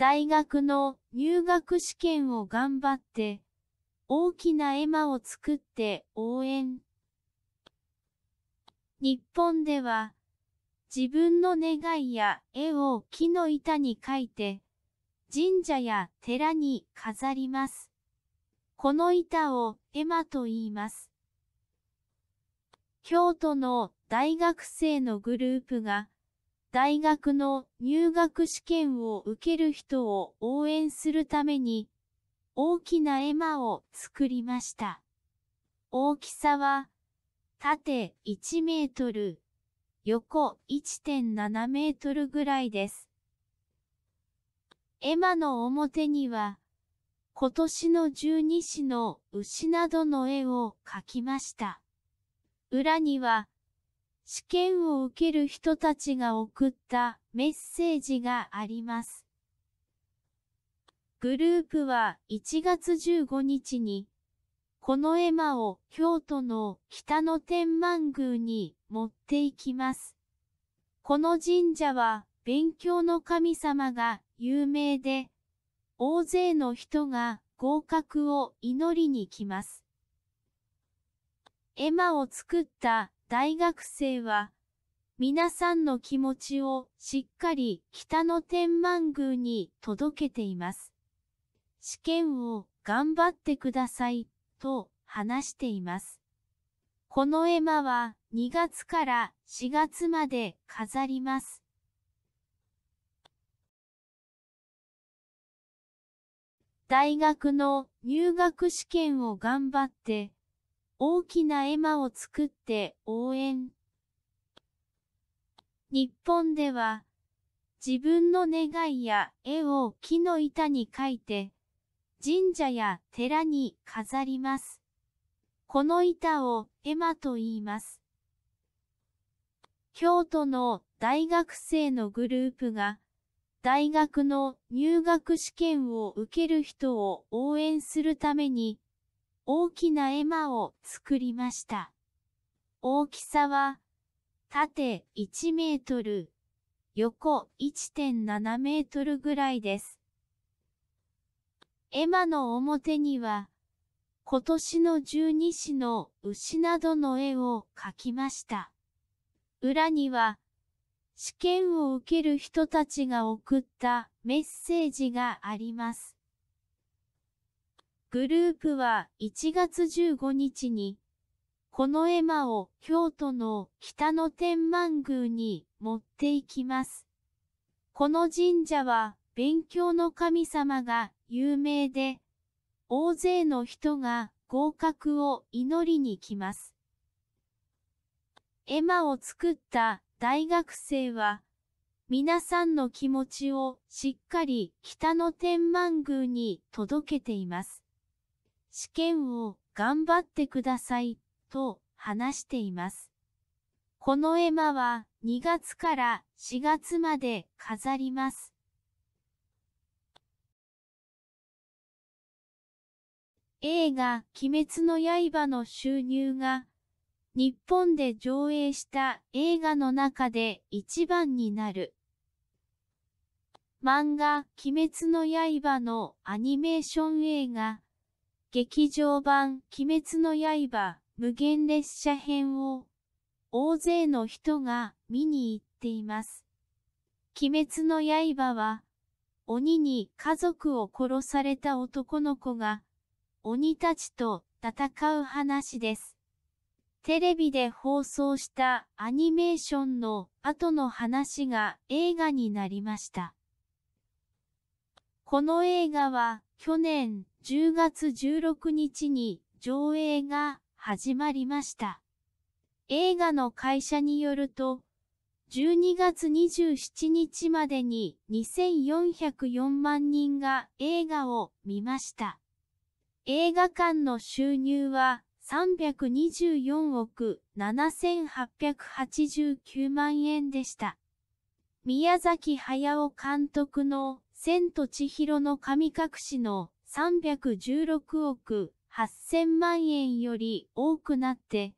大学の入学試験を頑張って、大きな絵馬を作って応援。日本では、自分の願いや絵を木の板に書いて、神社や寺に飾ります。この板を絵馬と言います。京都の大学生のグループが、大学の入学試験を受ける人を応援するために、大きな絵馬を作りました。大きさは、縦1メートル、横 1.7 メートルぐらいです。絵馬の表には、今年の十二支の牛などの絵を描きました。裏には、試験を受ける人たちが送ったメッセージがあります。グループは1月15日に、この絵馬を京都の北野天満宮に持っていきます。この神社は勉強の神様が有名で、大勢の人が合格を祈りに来ます。絵馬を作った大学生は、皆さんの気持ちをしっかり北野天満宮に届けています。試験を頑張ってください、と話しています。この絵馬は2月から4月まで飾ります。大学の入学試験を頑張って、大きな絵馬を作って応援。日本では、自分の願いや絵を木の板に書いて、神社や寺に飾ります。この板を絵馬と言います。京都の大学生のグループが、大学の入学試験を受ける人を応援するために、大きな絵馬を作りました。大きさは、縦1メートル、横 1.7 メートルぐらいです。絵馬の表には、今年の十二支の牛などの絵を描きました。裏には、試験を受ける人たちが送ったメッセージがあります。グループは1月15日に、この絵馬を京都の北野天満宮に持っていきます。この神社は勉強の神様が有名で、大勢の人が合格を祈りに来ます。絵馬を作った大学生は、皆さんの気持ちをしっかり北野天満宮に届けています。試験を頑張ってください、と話しています。この絵馬は2月から4月まで飾ります。映画「鬼滅の刃」の収入が、日本で上映した映画の中で一番になる。漫画「鬼滅の刃」のアニメーション映画、劇場版「鬼滅の刃」無限列車編を大勢の人が見に行っています。鬼滅の刃は、鬼に家族を殺された男の子が鬼たちと戦う話です。テレビで放送したアニメーションの後の話が映画になりました。この映画は去年10月16日に上映が始まりました。映画の会社によると、12月27日までに2404万人が映画を見ました。映画館の収入は324億7889万円でした。宮崎駿監督の千と千尋の神隠しの316億8000万円より多くなって、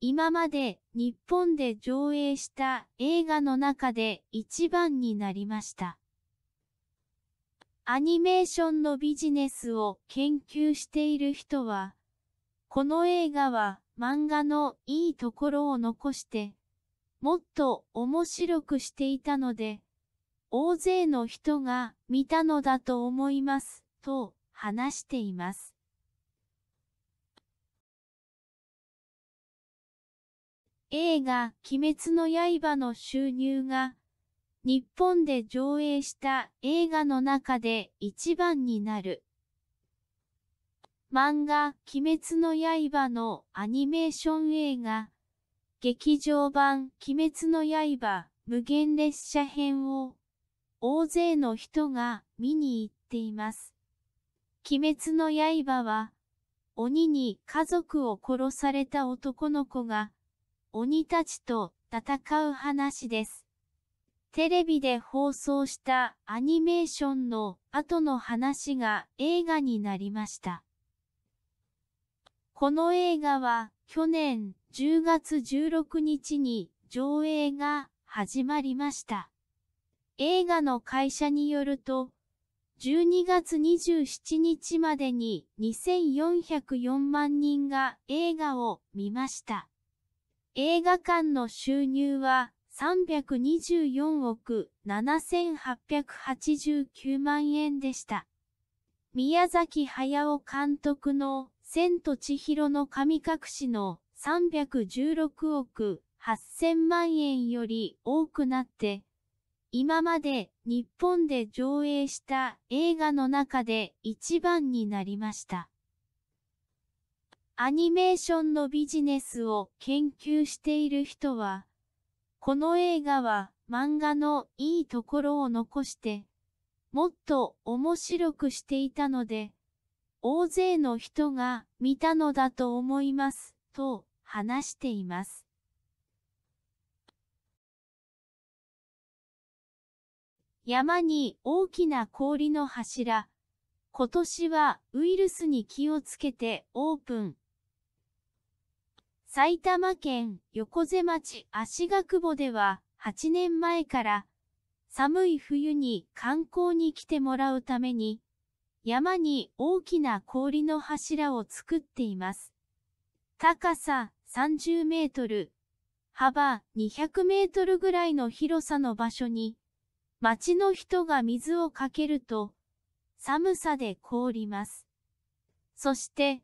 今まで日本で上映した映画の中で一番になりました。アニメーションのビジネスを研究している人は、この映画は漫画のいいところを残して、もっと面白くしていたので、大勢の人が見たのだと思いますと話しています。映画鬼滅の刃の収入が、日本で上映した映画の中で一番になる。漫画鬼滅の刃のアニメーション映画、劇場版鬼滅の刃無限列車編を大勢の人が見に行っています。鬼滅の刃は、鬼に家族を殺された男の子が鬼たちと戦う話です。テレビで放送したアニメーションの後の話が映画になりました。この映画は去年10月16日に上映が始まりました。映画の会社によると、12月27日までに2404万人が映画を見ました。映画館の収入は、324億7889万円でした。宮崎駿監督の千と千尋の神隠しの316億8000万円より多くなって、今まで日本で上映した映画の中で一番になりました。アニメーションのビジネスを研究している人は、この映画は漫画のいいところを残して、もっと面白くしていたので、大勢の人が見たのだと思いますと話しています。山に大きな氷の柱。今年はウイルスに気をつけてオープン。埼玉県横瀬町足ヶ久保では8年前から寒い冬に観光に来てもらうために山に大きな氷の柱を作っています。高さ30メートル、幅200メートルぐらいの広さの場所に町の人が水をかけると寒さで凍ります。そして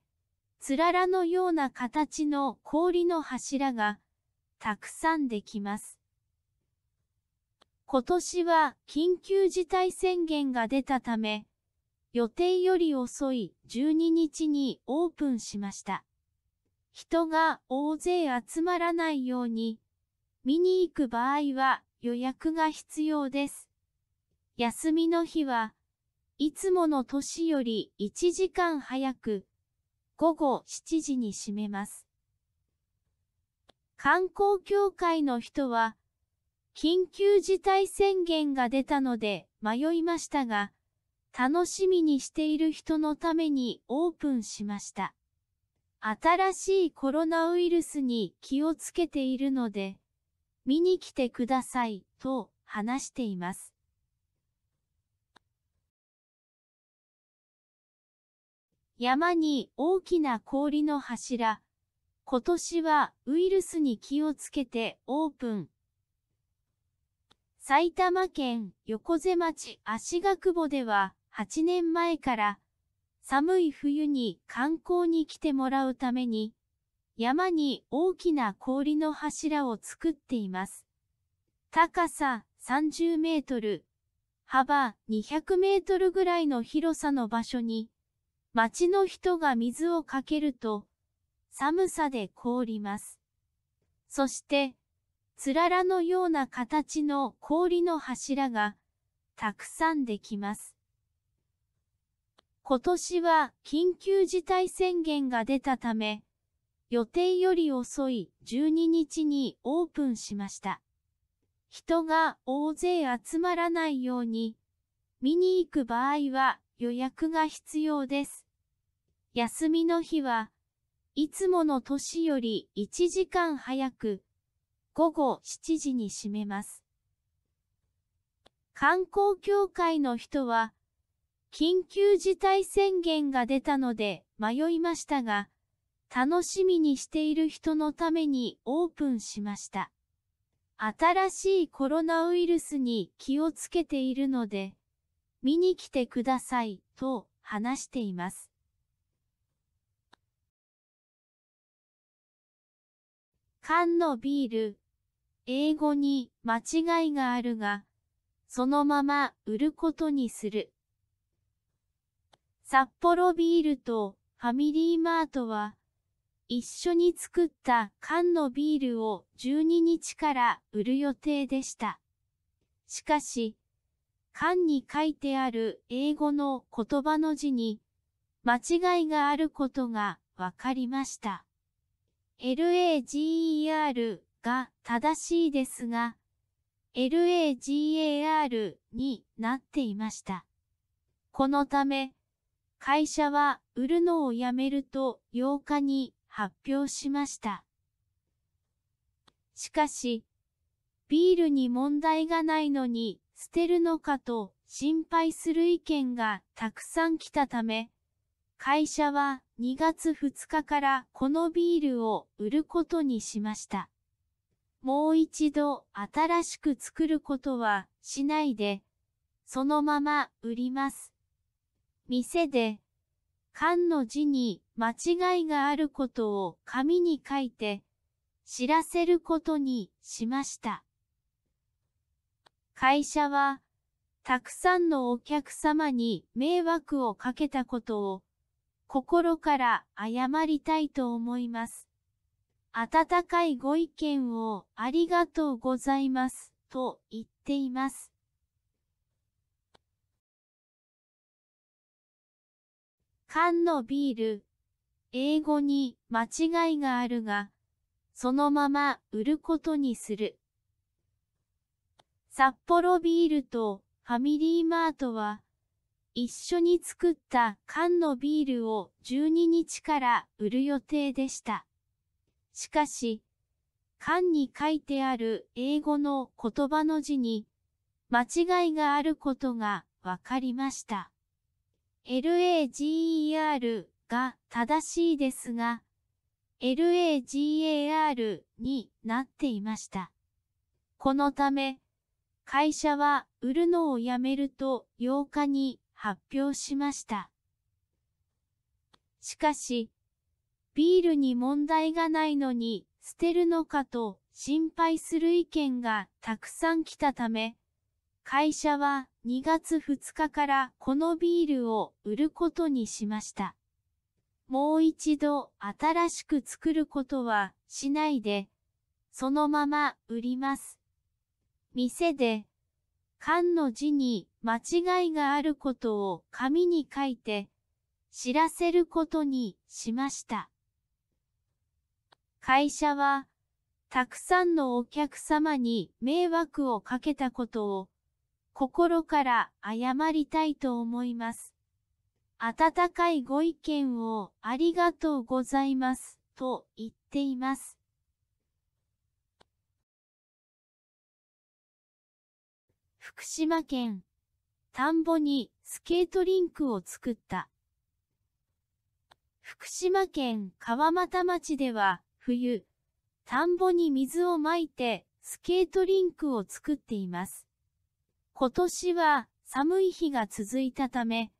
つららのような形の氷の柱がたくさんできます。今年は緊急事態宣言が出たため、予定より遅い12日にオープンしました。人が大勢集まらないように、見に行く場合は予約が必要です。休みの日はいつもの年より1時間早く、午後7時に閉めます。観光協会の人は、緊急事態宣言が出たので迷いましたが、楽しみにしている人のためにオープンしました。新しいコロナウイルスに気をつけているので、見に来てくださいと話しています。山に大きな氷の柱。今年はウイルスに気をつけてオープン。埼玉県横瀬町足ヶ久保では8年前から寒い冬に観光に来てもらうために山に大きな氷の柱を作っています。高さ30メートル、幅200メートルぐらいの広さの場所に町の人が水をかけると、寒さで凍ります。そして、つららのような形の氷の柱が、たくさんできます。今年は緊急事態宣言が出たため、予定より遅い12日にオープンしました。人が大勢集まらないように、見に行く場合は予約が必要です。休みの日はいつもの年より1時間早く午後7時に閉めます。観光協会の人は緊急事態宣言が出たので迷いましたが、楽しみにしている人のためにオープンしました。新しいコロナウイルスに気をつけているので、見に来てくださいと話しています。缶のビール、英語に間違いがあるが、そのまま売ることにする。サッポロビールとファミリーマートは、一緒に作った缶のビールを12日から売る予定でした。しかし、缶に書いてある英語の言葉の字に間違いがあることがわかりました。LAGER が正しいですが、LAGAR になっていました。このため、会社は売るのをやめると8日に発表しました。しかし、ビールに問題がないのに捨てるのかと心配する意見がたくさん来たため、会社は2月2日からこのビールを売ることにしました。もう一度新しく作ることはしないで、そのまま売ります。店で、缶の字に間違いがあることを紙に書いて、知らせることにしました。会社は、たくさんのお客様に迷惑をかけたことを、心から謝りたいと思います。温かいご意見をありがとうございます、と言っています。缶のビール、英語に間違いがあるが、そのまま売ることにする。サッポロビールとファミリーマートは、一緒に作った缶のビールを12日から売る予定でした。しかし、缶に書いてある英語の言葉の字に、間違いがあることがわかりました。LAGER が正しいですが、LAGAR になっていました。このため、会社は売るのをやめると8日に発表しました。しかし、ビールに問題がないのに捨てるのかと心配する意見がたくさん来たため、会社は2月2日からこのビールを売ることにしました。もう一度新しく作ることはしないで、そのまま売ります。店で、缶の字に間違いがあることを紙に書いて、知らせることにしました。会社は、たくさんのお客様に迷惑をかけたことを、心から謝りたいと思います。温かいご意見をありがとうございますと言っています。福島県、田んぼにスケートリンクを作った。福島県川俣町では冬、田んぼに水をまいてスケートリンクを作っています。今年は寒い日が続いたため、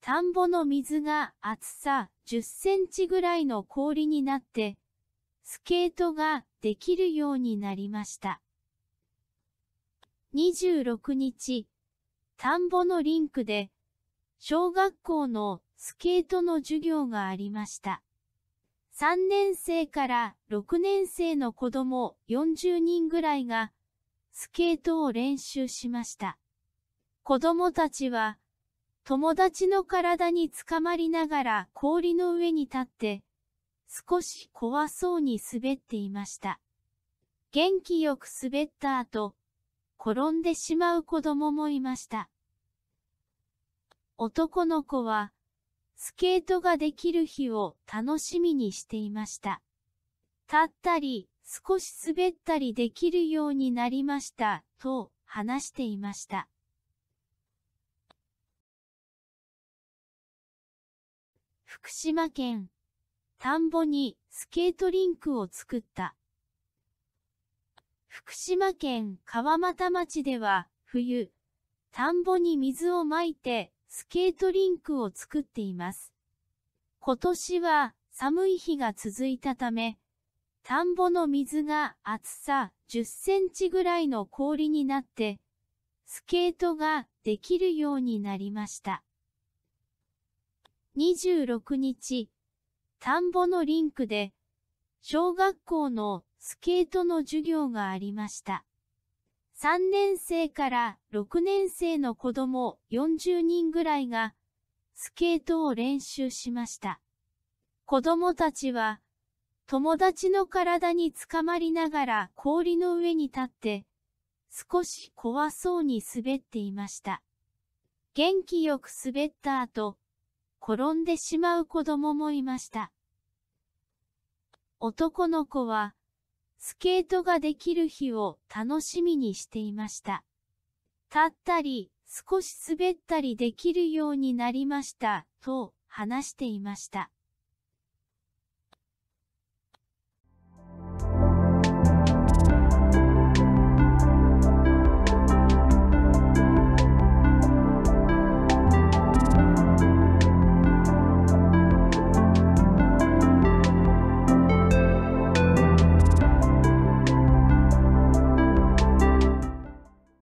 田んぼの水が厚さ10センチぐらいの氷になって、スケートができるようになりました。26日、田んぼのリンクで、小学校のスケートの授業がありました。3年生から6年生の子供40人ぐらいが、スケートを練習しました。子供たちは、友達の体につかまりながら氷の上に立って、少し怖そうに滑っていました。元気よく滑った後、転んでしまう子供もいました。男の子は、スケートができる日を楽しみにしていました。立ったり、少し滑ったりできるようになりましたと話していました。福島県、田んぼにスケートリンクを作った。福島県川俣町では、冬、田んぼに水をまいてスケートリンクを作っています。今年は寒い日が続いたため、田んぼの水が厚さ10センチぐらいの氷になって、スケートができるようになりました。26日、田んぼのリンクで、小学校のスケートの授業がありました。3年生から6年生の子供40人ぐらいがスケートを練習しました。子供たちは友達の体につかまりながら氷の上に立って少し怖そうに滑っていました。元気よく滑った後、転んでしまう子供もいました。男の子はスケートができる日を楽しみにしていました。立ったり少し滑ったりできるようになりましたと話していました。